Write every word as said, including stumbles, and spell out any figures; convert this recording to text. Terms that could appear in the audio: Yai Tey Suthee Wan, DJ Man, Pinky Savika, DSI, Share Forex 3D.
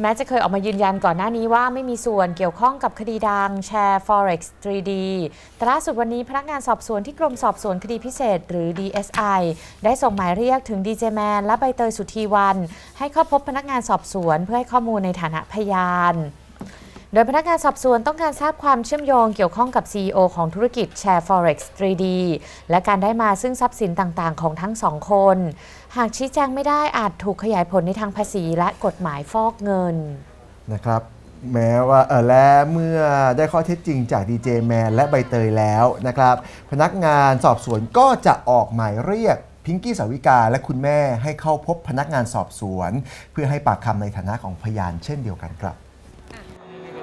แม้จะเคยออกมายืนยันก่อนหน้านี้ว่าไม่มีส่วนเกี่ยวข้องกับคดีดังแชร์ ฟอเร็กซ์ ทรีดี แต่ล่าสุดวันนี้พนักงานสอบสวนที่กรมสอบสวนคดีพิเศษหรือ ดี เอส ไอ ได้ส่งหมายเรียกถึงดีเจแมนและใบเตยสุธีวันให้เข้าพบพนักงานสอบสวนเพื่อให้ข้อมูลในฐานะพยานโดยพนักงานสอบสวนต้องการทราบความเชื่อมโยงเกี่ยวข้องกับ ซี อี โอ ของธุรกิจแชร์ ฟอเร็กซ์ ทรีดี และการได้มาซึ่งทรัพย์สินต่างๆของทั้งสองคนหากชี้แจงไม่ได้อาจถูกขยายผลในทางภาษีและกฎหมายฟอกเงินนะครับแม้ว่าเออและเมื่อได้ข้อเท็จจริงจากดีเจแมนและใบเตยแล้วนะครับพนักงานสอบสวนก็จะออกหมายเรียกพิงกี้สาวิกาและคุณแม่ให้เข้าพบพนักงานสอบสวนเพื่อให้ปากคำในฐานะของพยานเช่นเดียวกันครับ